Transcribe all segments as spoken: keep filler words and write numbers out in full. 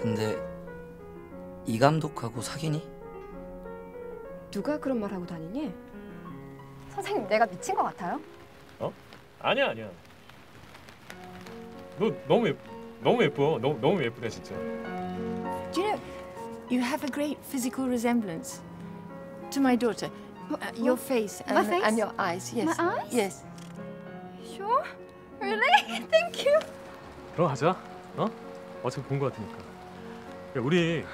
근데 이 감독하고 사귀니? 누가 그런 말 하고 다니니? 선생님, 내가 미친 것 같아요? 어? 아니야, 아니야. 너 너무 예뻐. 너무 예뻐. 너무 너무 예쁘다, 진짜. Do you know, you have a great physical resemblance to my daughter. Your face and, face and your eyes. Yes. My eyes? Yes. Sure? Really? Thank you. 들어가자. 어? 어차피 본 것 같으니까. 야, 우리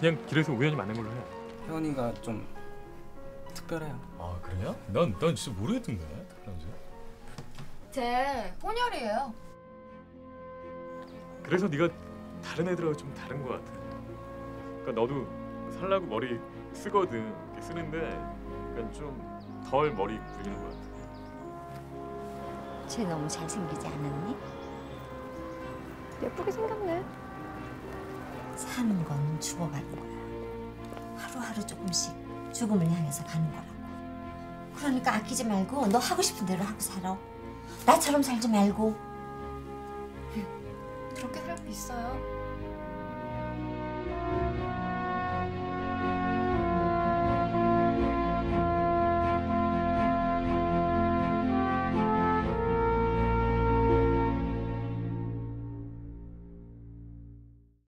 그냥 길에서 우연히 만난 걸로 해. 혜원이가 좀 특별해요. 아, 그래요? 난, 난 진짜 모르겠던데. 특별한지. 쟤 혼혈이에요. 그래서 네가 다른 애들하고 좀 다른 것 같아. 그러니까 너도 살라고 머리 쓰거든. 쓰는데 약간 좀 덜 머리 굴리는 것 같아. 쟤 너무 잘생기지 않았니? 예쁘게 생겼네. 사는 건 죽어가는 거야. 하루하루 조금씩 죽음을 향해서 가는 거라고. 그러니까 아끼지 말고 너 하고 싶은 대로 하고 살아. 나처럼 살지 말고. 그렇게 살 수 있어요.